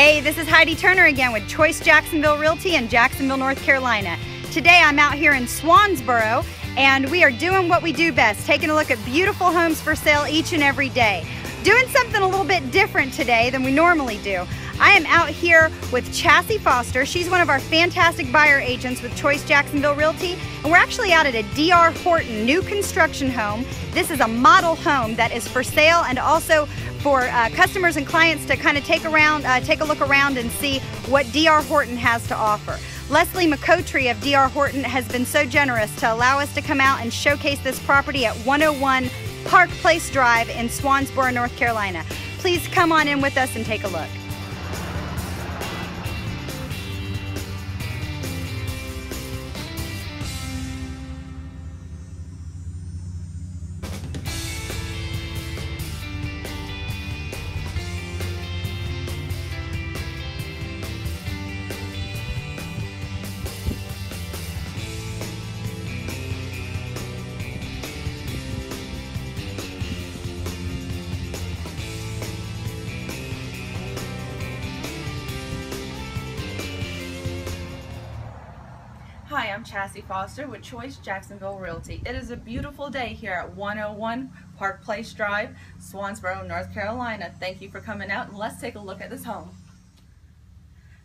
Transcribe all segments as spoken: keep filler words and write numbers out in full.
Hey, this is Heidi Turner again with Choice Jacksonville Realty in Jacksonville, North Carolina. Today I'm out here in Swansboro and we are doing what we do best, taking a look at beautiful homes for sale each and every day. Doing something a little bit different today than we normally do. I am out here with Chassy Foster. She's one of our fantastic buyer agents with Choice Jacksonville Realty, and we're actually out at a D R Horton new construction home. This is a model home that is for sale and also for uh, customers and clients to kind of take around, uh, take a look around and see what D R Horton has to offer. Leslie McCotry of D R Horton has been so generous to allow us to come out and showcase this property at one oh one Park Place Drive in Swansboro, North Carolina. Please come on in with us and take a look. Hi, I'm Chassy Foster with Choice Jacksonville Realty. It is a beautiful day here at one oh one Park Place Drive, Swansboro, North Carolina. Thank you for coming out, and let's take a look at this home.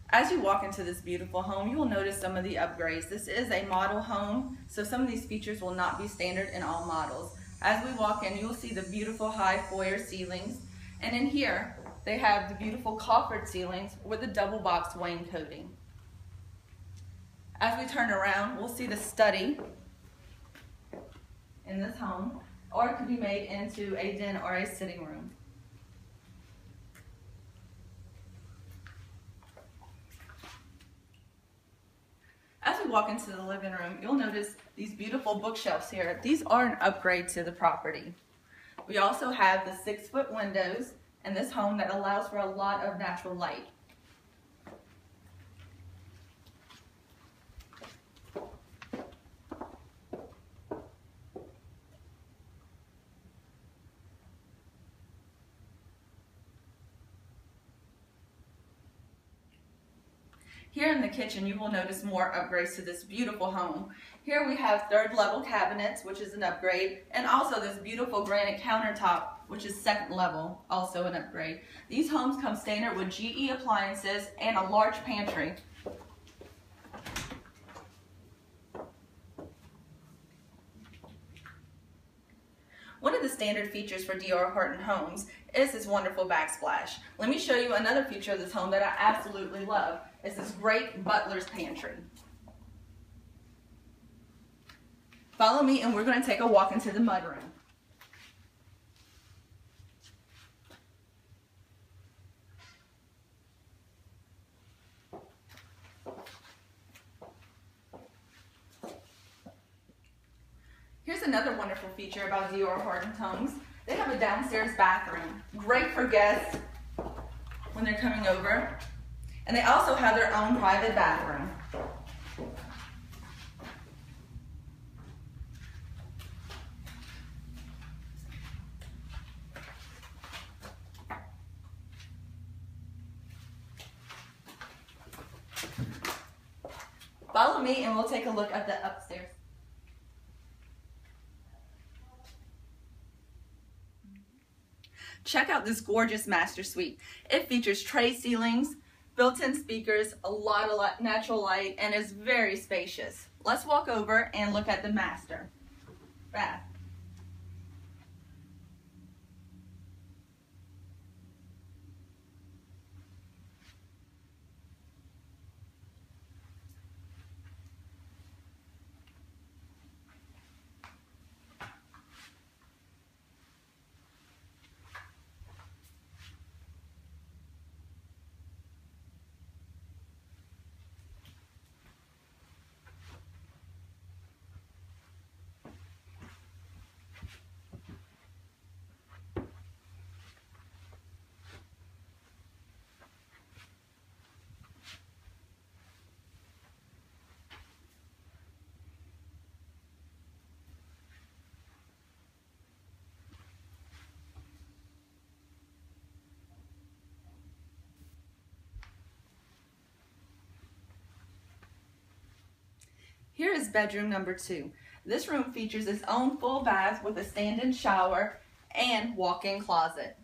As you walk into this beautiful home, you will notice some of the upgrades. This is a model home, so some of these features will not be standard in all models. As we walk in, you will see the beautiful high foyer ceilings, and in here, they have the beautiful coffered ceilings with the double box wainscoting. As we turn around, we'll see the study in this home, or it could be made into a den or a sitting room. As we walk into the living room, you'll notice these beautiful bookshelves here. These are an upgrade to the property. We also have the six foot windows in this home that allows for a lot of natural light. Here in the kitchen, you will notice more upgrades to this beautiful home. Here we have third level cabinets, which is an upgrade, and also this beautiful granite countertop, which is second level, also an upgrade. These homes come standard with G E appliances and a large pantry. One of the standard features for D R Horton homes is this wonderful backsplash. Let me show you another feature of this home that I absolutely love. It's this great butler's pantry. Follow me and we're going to take a walk into the mudroom. Here's another wonderful feature about D R Horton homes. They have a downstairs bathroom, great for guests when they're coming over. And they also have their own private bathroom. Follow me and we'll take a look at the upstairs. Check out this gorgeous master suite. It features tray ceilings, built-in speakers, a lot of natural light, and is very spacious. Let's walk over and look at the master bath. Here is bedroom number two. This room features its own full bath with a stand-in shower and walk-in closet.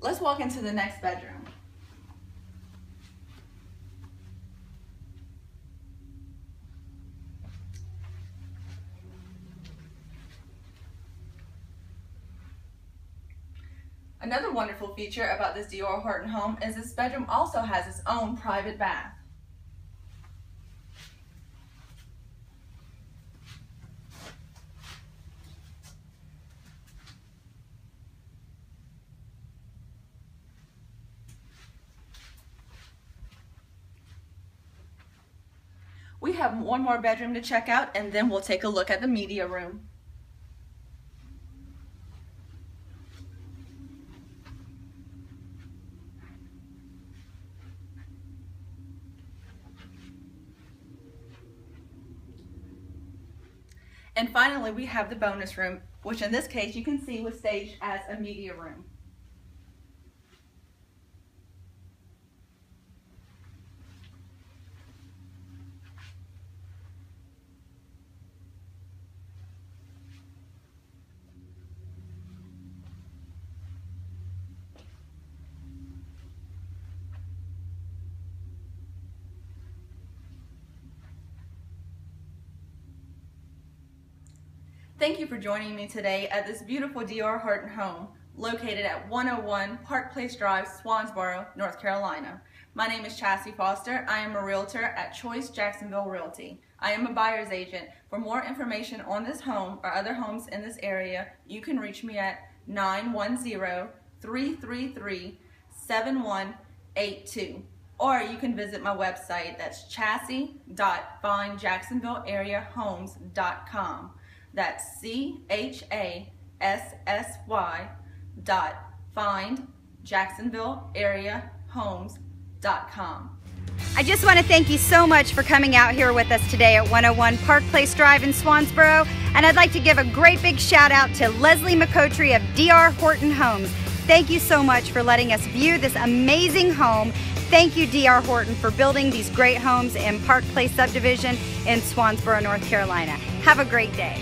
Let's walk into the next bedroom. Another wonderful feature about this D R Horton home is this bedroom also has its own private bath. We have one more bedroom to check out, and then we'll take a look at the media room. And finally, we have the bonus room, which in this case you can see was staged as a media room. Thank you for joining me today at this beautiful D R Horton home located at one oh one Park Place Drive, Swansboro, North Carolina. My name is Chassy Foster. I am a realtor at Choice Jacksonville Realty. I am a buyer's agent. For more information on this home or other homes in this area, you can reach me at nine one zero, three three three, seven one eight two. Or you can visit my website, that's chassy dot find jacksonville area homes dot com. That's C H A S S Y dot find Jacksonville area homes dot com. I just want to thank you so much for coming out here with us today at one oh one Park Place Drive in Swansboro. And I'd like to give a great big shout out to Leslie McCotry of D R Horton Homes. Thank you so much for letting us view this amazing home. Thank you, D R Horton, for building these great homes in Park Place Subdivision in Swansboro, North Carolina. Have a great day.